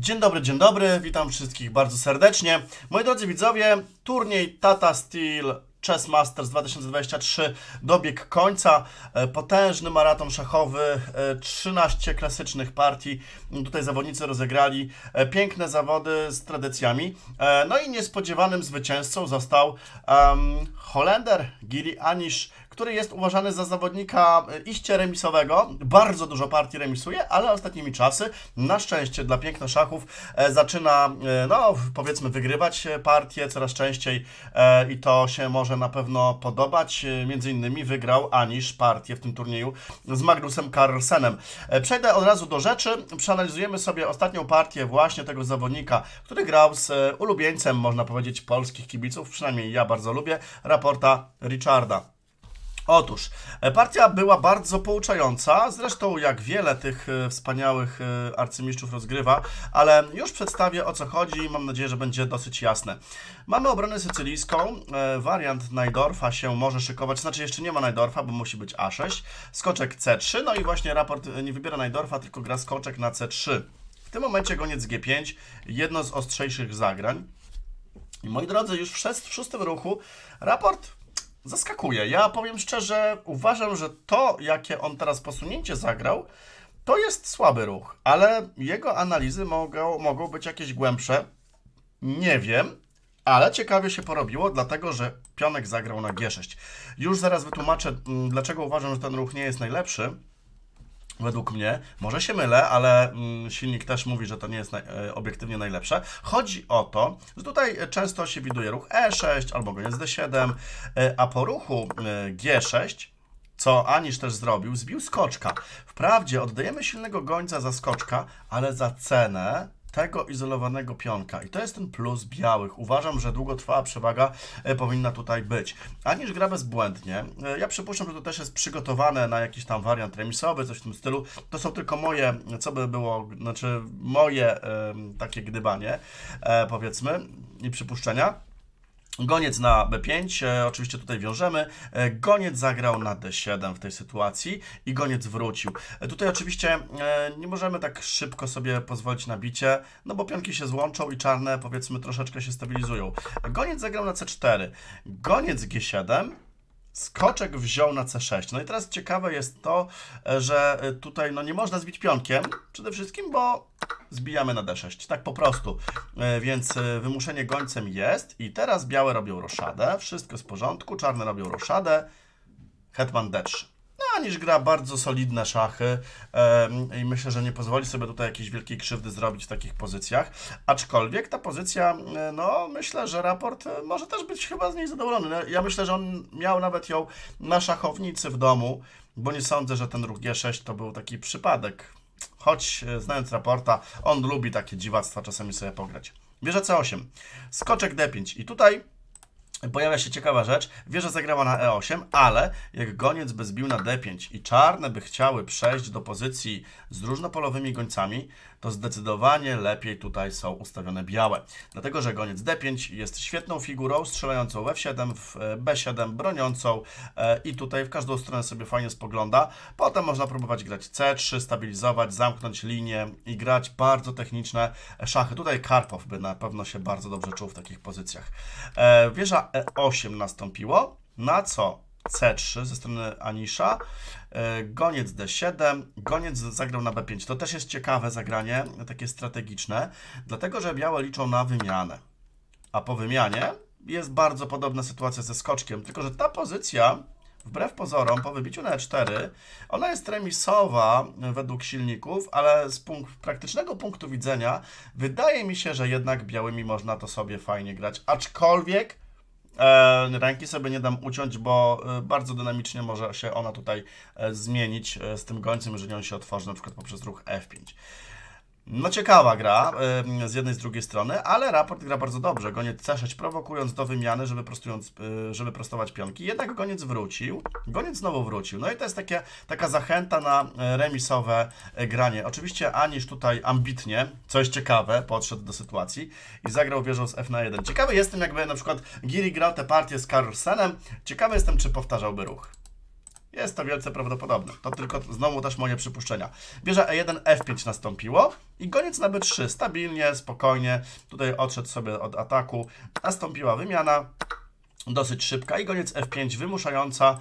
Dzień dobry, witam wszystkich bardzo serdecznie. Moi drodzy widzowie, turniej Tata Steel Chess Masters 2023 dobiegł końca. Potężny maraton szachowy, 13 klasycznych partii. Tutaj zawodnicy rozegrali piękne zawody z tradycjami. No i niespodziewanym zwycięzcą został Holender Giri Anish, który jest uważany za zawodnika iście remisowego, bardzo dużo partii remisuje, ale ostatnimi czasy, na szczęście dla piękno szachów, zaczyna, no powiedzmy, wygrywać partie coraz częściej i to się może na pewno podobać. Między innymi wygrał Anish partię w tym turnieju z Magnusem Carlsenem. Przejdę od razu do rzeczy, przeanalizujemy sobie ostatnią partię właśnie tego zawodnika, który grał z ulubieńcem, można powiedzieć, polskich kibiców, przynajmniej ja bardzo lubię, Rapporta Richarda. Otóż, partia była bardzo pouczająca, zresztą jak wiele tych wspaniałych arcymistrzów rozgrywa, ale już przedstawię, o co chodzi i mam nadzieję, że będzie dosyć jasne. Mamy obronę sycylijską, wariant Najdorfa się może szykować, znaczy jeszcze nie ma Najdorfa, bo musi być A6, skoczek C3, no i właśnie Raport nie wybiera Najdorfa, tylko gra skoczek na C3. W tym momencie goniec G5, jedno z ostrzejszych zagrań. I moi drodzy, już w szóstym ruchu Raport zaskakuje. Ja powiem szczerze, uważam, że to, jakie on teraz posunięcie zagrał, to jest słaby ruch, ale jego analizy mogą być jakieś głębsze. Nie wiem, ale ciekawie się porobiło, dlatego że pionek zagrał na G6. Już zaraz wytłumaczę, dlaczego uważam, że ten ruch nie jest najlepszy. Według mnie, może się mylę, ale silnik też mówi, że to nie jest obiektywnie najlepsze. Chodzi o to, że tutaj często się widuje ruch E6 albo goniec D7, a po ruchu G6, co Anish też zrobił, zbił skoczka. Wprawdzie oddajemy silnego gońca za skoczka, ale za cenę tego izolowanego pionka. I to jest ten plus białych. Uważam, że długotrwała przewaga powinna tutaj być. Anish gra bezbłędnie. Ja przypuszczam, że to też jest przygotowane na jakiś tam wariant remisowy, coś w tym stylu. To są tylko moje, co by było, znaczy moje takie gdybanie, powiedzmy, i przypuszczenia. Goniec na B5, oczywiście tutaj wiążemy, goniec zagrał na D7 w tej sytuacji i goniec wrócił. Tutaj oczywiście nie możemy tak szybko sobie pozwolić na bicie, no bo pionki się złączą i czarne, powiedzmy, troszeczkę się stabilizują. Goniec zagrał na C4, goniec G7, skoczek wziął na C6. No i teraz ciekawe jest to, że tutaj no nie można zbić pionkiem, przede wszystkim, bo zbijamy na D6, tak po prostu. Więc wymuszenie gońcem jest i teraz białe robią roszadę, wszystko jest w porządku, czarne robią roszadę, hetman D3. No, Anish gra bardzo solidne szachy i myślę, że nie pozwoli sobie tutaj jakiejś wielkiej krzywdy zrobić w takich pozycjach, aczkolwiek ta pozycja, no myślę, że Raport może też być chyba z niej zadowolony. Ja myślę, że on miał nawet ją na szachownicy w domu, bo nie sądzę, że ten ruch G6 to był taki przypadek, choć znając Raporta, on lubi takie dziwactwa czasami sobie pograć. Wieża C8, skoczek D5 i tutaj pojawia się ciekawa rzecz, wieża zagrała na E8, ale jak goniec by zbił na D5 i czarne by chciały przejść do pozycji z różnopolowymi gońcami, to zdecydowanie lepiej tutaj są ustawione białe. Dlatego, że goniec D5 jest świetną figurą strzelającą w F7, w B7, broniącą i tutaj w każdą stronę sobie fajnie spogląda. Potem można próbować grać C3, stabilizować, zamknąć linię i grać bardzo techniczne szachy. Tutaj Karpow by na pewno się bardzo dobrze czuł w takich pozycjach. Wieża E8 nastąpiło, na co C3 ze strony Anisha, goniec D7, goniec zagrał na B5. To też jest ciekawe zagranie, takie strategiczne, dlatego że białe liczą na wymianę, a po wymianie jest bardzo podobna sytuacja ze skoczkiem, tylko że ta pozycja, wbrew pozorom, po wybiciu na E4, ona jest remisowa według silników, ale z praktycznego punktu widzenia wydaje mi się, że jednak białymi można to sobie fajnie grać, aczkolwiek ręki sobie nie dam uciąć, bo bardzo dynamicznie może się ona tutaj zmienić z tym gońcem, jeżeli on się otworzy na przykład poprzez ruch F5. No ciekawa gra z jednej, z drugiej strony, ale Raport gra bardzo dobrze. Goniec C6 prowokując do wymiany, żeby prostować pionki. Jednak goniec wrócił, goniec znowu wrócił. No i to jest taka zachęta na remisowe granie. Oczywiście Anish tutaj ambitnie, co jest ciekawe, podszedł do sytuacji i zagrał wieżą z F na 1. Ciekawy jestem, jakby na przykład Giri grał tę partię z Carlsenem. Ciekawy jestem, czy powtarzałby ruch. Jest to wielce prawdopodobne. To tylko znowu też moje przypuszczenia. Wieża E1, F5 nastąpiło i goniec na B3. Stabilnie, spokojnie. Tutaj odszedł sobie od ataku. Nastąpiła wymiana. Dosyć szybka i goniec F5 wymuszająca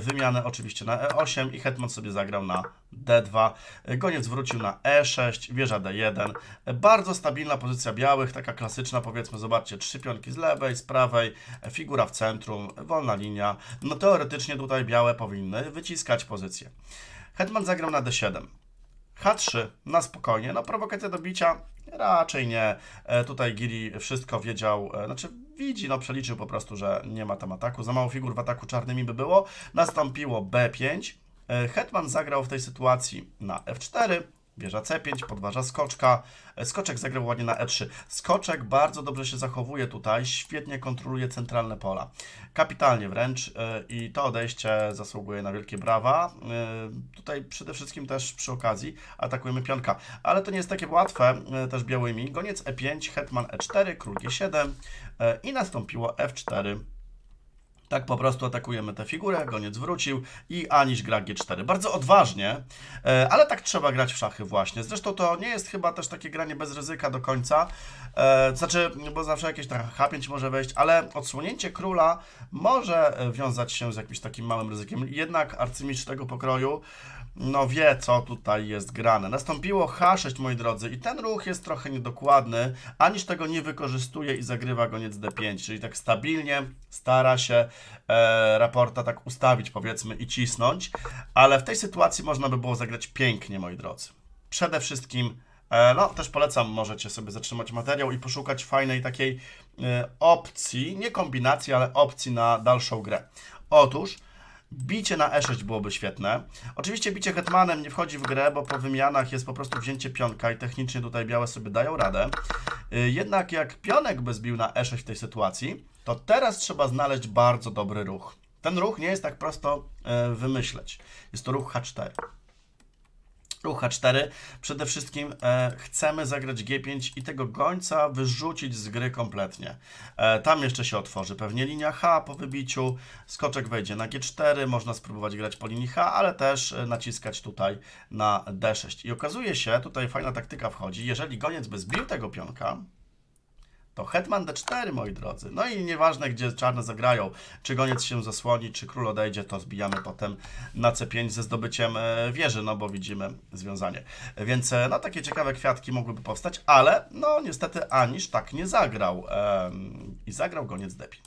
wymianę oczywiście na E8 i hetman sobie zagrał na D2. Goniec wrócił na E6, wieża D1. Bardzo stabilna pozycja białych, taka klasyczna powiedzmy, zobaczcie, trzy pionki z lewej, z prawej, figura w centrum, wolna linia. No teoretycznie tutaj białe powinny wyciskać pozycję. Hetman zagrał na D7. H3 na spokojnie, no prowokacja do bicia raczej nie. Tutaj Giri wszystko wiedział, znaczy widzi, no przeliczył po prostu, że nie ma tam ataku, za mało figur w ataku czarnymi by było. Nastąpiło B5, hetman zagrał w tej sytuacji na F4, wieża C5, podważa skoczka, skoczek zagrał ładnie na E3. Skoczek bardzo dobrze się zachowuje tutaj, świetnie kontroluje centralne pola, kapitalnie wręcz i to odejście zasługuje na wielkie brawa. Tutaj przede wszystkim też przy okazji atakujemy pionka, ale to nie jest takie łatwe też białymi. Goniec E5, hetman E4, król G7 i nastąpiło F4. Tak po prostu atakujemy tę figurę, goniec wrócił i Anish gra G4. Bardzo odważnie, ale tak trzeba grać w szachy właśnie. Zresztą to nie jest chyba też takie granie bez ryzyka do końca. Znaczy, bo zawsze jakieś tam H5 może wejść, ale odsłonięcie króla może wiązać się z jakimś takim małym ryzykiem. Jednak arcymistrz tego pokroju no wie, co tutaj jest grane. Nastąpiło H6, moi drodzy, i ten ruch jest trochę niedokładny. Anish tego nie wykorzystuje i zagrywa goniec D5, czyli tak stabilnie stara się Rapporta tak ustawić, powiedzmy, i cisnąć, ale w tej sytuacji można by było zagrać pięknie, moi drodzy. Przede wszystkim, no też polecam, możecie sobie zatrzymać materiał i poszukać fajnej takiej opcji, nie kombinacji, ale opcji na dalszą grę. Otóż bicie na E6 byłoby świetne. Oczywiście bicie hetmanem nie wchodzi w grę, bo po wymianach jest po prostu wzięcie pionka i technicznie tutaj białe sobie dają radę. Jednak jak pionek by zbił na E6 w tej sytuacji, to teraz trzeba znaleźć bardzo dobry ruch. Ten ruch nie jest tak prosto wymyśleć. Jest to ruch H4. Ruch H4. Przede wszystkim chcemy zagrać G5 i tego gońca wyrzucić z gry kompletnie. Tam jeszcze się otworzy pewnie linia H po wybiciu. Skoczek wejdzie na G4. Można spróbować grać po linii H, ale też naciskać tutaj na D6. I okazuje się, tutaj fajna taktyka wchodzi, jeżeli goniec by zbił tego pionka, to hetman D4, moi drodzy. No i nieważne, gdzie czarne zagrają, czy goniec się zasłoni, czy król odejdzie, to zbijamy potem na C5 ze zdobyciem wieży, no bo widzimy związanie. Więc no takie ciekawe kwiatki mogłyby powstać, ale no niestety Anish tak nie zagrał i zagrał goniec D5.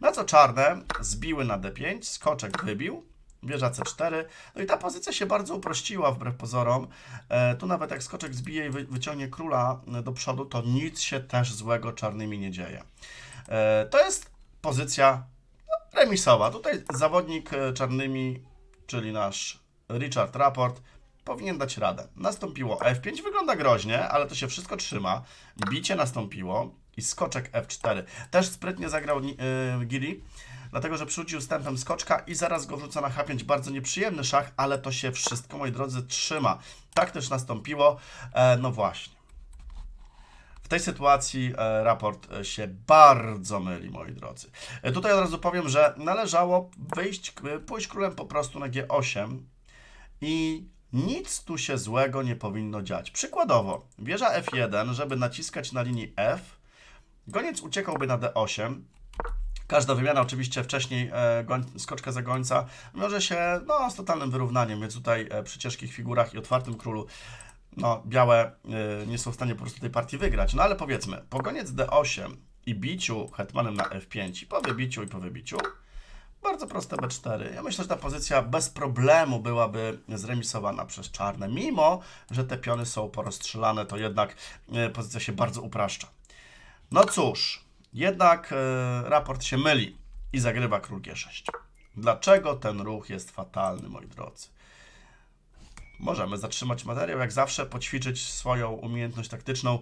Na co czarne zbiły na D5, skoczek wybił, wieża C4, no i ta pozycja się bardzo uprościła wbrew pozorom. Tu nawet jak skoczek zbije i wyciągnie króla do przodu, to nic się też złego czarnymi nie dzieje. To jest pozycja remisowa. Tutaj zawodnik czarnymi, czyli nasz Richard Rapport, powinien dać radę. Nastąpiło F5, wygląda groźnie, ale to się wszystko trzyma. Bicie nastąpiło i skoczek F4. Też sprytnie zagrał Giri, dlatego że przyrzucił wstępem skoczka i zaraz go wrzuca na H5. Bardzo nieprzyjemny szach, ale to się wszystko, moi drodzy, trzyma. Tak też nastąpiło. No właśnie. W tej sytuacji Rapport się bardzo myli, moi drodzy. Tutaj od razu powiem, że należało pójść królem po prostu na G8 i nic tu się złego nie powinno dziać. Przykładowo, wieża F1, żeby naciskać na linii F, goniec uciekałby na D8. Każda wymiana oczywiście wcześniej skoczka za gońca wiąże się no, z totalnym wyrównaniem, więc tutaj przy ciężkich figurach i otwartym królu no, białe nie są w stanie po prostu tej partii wygrać. No ale powiedzmy, po goniec D8 i biciu hetmanem na F5 i po wybiciu, bardzo proste B4. Ja myślę, że ta pozycja bez problemu byłaby zremisowana przez czarne. Mimo że te piony są porozstrzelane, to jednak pozycja się bardzo upraszcza. No cóż, jednak Rapport się myli i zagrywa król G6. Dlaczego ten ruch jest fatalny, moi drodzy? Możemy zatrzymać materiał, jak zawsze, poćwiczyć swoją umiejętność taktyczną.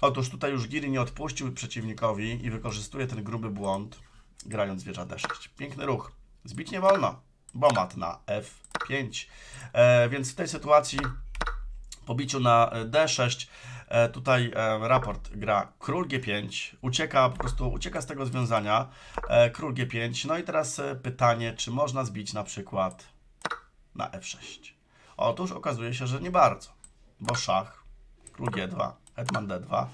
Otóż tutaj już Giri nie odpuścił przeciwnikowi i wykorzystuje ten gruby błąd, grając wieża D6. Piękny ruch. Zbić nie wolno, bo mat na F5. Więc w tej sytuacji po biciu na D6 tutaj Rapport gra król G5, ucieka, po prostu ucieka z tego związania, król G5, no i teraz pytanie, czy można zbić na przykład na f6. Otóż okazuje się, że nie bardzo, bo szach, król g2, hetman d2.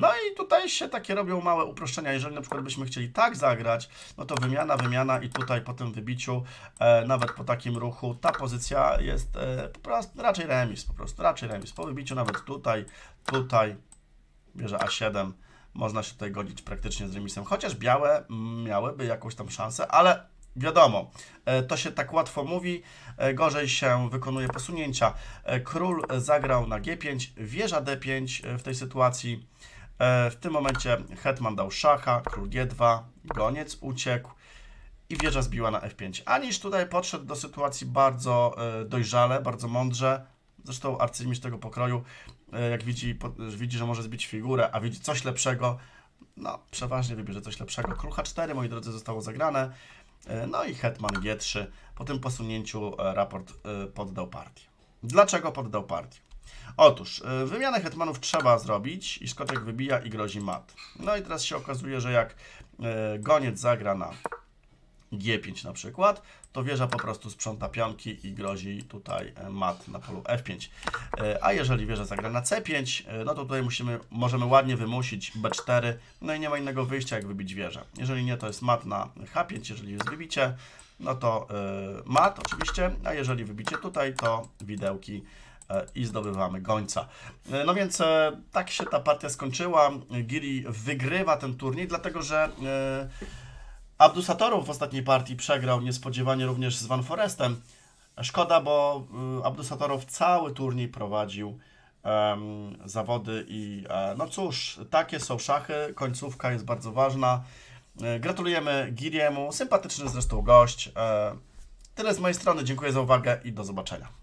No i tutaj się takie robią małe uproszczenia. Jeżeli na przykład byśmy chcieli tak zagrać, no to wymiana i tutaj po tym wybiciu, nawet po takim ruchu, ta pozycja jest raczej remis po prostu, Po wybiciu nawet tutaj, bierze a7, można się tutaj godzić praktycznie z remisem, chociaż białe miałyby jakąś tam szansę, ale wiadomo, to się tak łatwo mówi, gorzej się wykonuje posunięcia. Król zagrał na g5, wieża d5 w tej sytuacji. W tym momencie hetman dał szacha, król g2, goniec uciekł i wieża zbiła na f5. Anish tutaj podszedł do sytuacji bardzo dojrzale, bardzo mądrze. Zresztą arcymistrz tego pokroju, jak widzi, że może zbić figurę, a widzi coś lepszego, no przeważnie wybierze coś lepszego. Król h4, moi drodzy, zostało zagrane. No i hetman g3. Po tym posunięciu Rapport poddał partię. Dlaczego poddał partię? Otóż wymianę hetmanów trzeba zrobić i skoczek wybija i grozi mat. No i teraz się okazuje, że jak goniec zagra na g5 na przykład, to wieża po prostu sprząta pionki i grozi tutaj mat na polu f5. A jeżeli wieża zagra na c5, no to tutaj możemy ładnie wymusić b4, no i nie ma innego wyjścia jak wybić wieżę. Jeżeli nie, to jest mat na h5, jeżeli jest wybicie, no to mat oczywiście, a jeżeli wybicie tutaj, to widełki i zdobywamy gońca. No więc tak się ta partia skończyła. Giri wygrywa ten turniej, dlatego że Abdusattorov w ostatniej partii przegrał niespodziewanie również z Van Forestem. Szkoda, bo Abdusattorov cały turniej prowadził zawody i no cóż, takie są szachy, końcówka jest bardzo ważna. Gratulujemy Giriemu, sympatyczny zresztą gość. Tyle z mojej strony, dziękuję za uwagę i do zobaczenia.